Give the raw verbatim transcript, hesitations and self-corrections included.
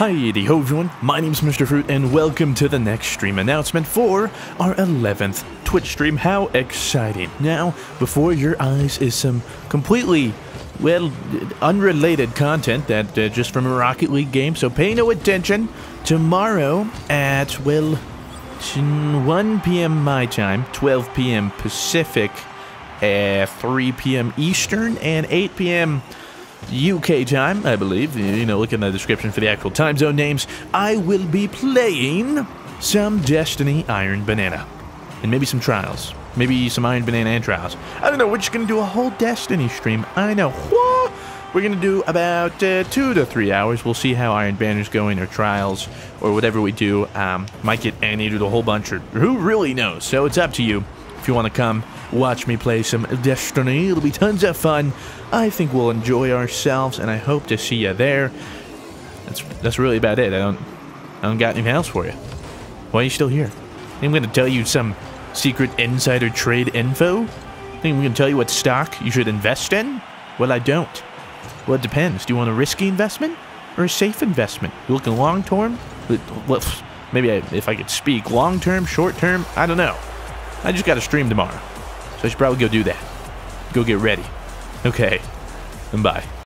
Hi-di ho everyone, my name's Mister Fruit and welcome to the next stream announcement for our eleventh Twitch stream. How exciting. Now, before your eyes is some completely, well, unrelated content that uh, just from a Rocket League game, so pay no attention. Tomorrow at, well, one p m my time, twelve p m Pacific, uh, three p m Eastern, and eight p m U K time, I believe. You know, look in the description for the actual time zone names. I will be playing some Destiny Iron Banner. And maybe some Trials. Maybe some Iron Banner and Trials. I don't know, we're just going to do a whole Destiny stream. I know. What? We're going to do about uh, two to three hours. We'll see how Iron Banner's going, or Trials, or whatever we do. Um, might get animated a whole bunch, or who really knows? So it's up to you if you want to come. Watch me play some Destiny. It'll be tons of fun. I think we'll enjoy ourselves, and I hope to see you there. That's that's really about it. I don't I don't got anything else for you. Why are you still here? I'm gonna tell you some secret insider trade info. I think I'm gonna tell you what stock you should invest in. Well, I don't. Well, it depends. Do you want a risky investment or a safe investment? You looking long term? Well, maybe I, if I could speak, long term, short term. I don't know. I just got to stream tomorrow. So I should probably go do that. Go get ready. Okay. And bye.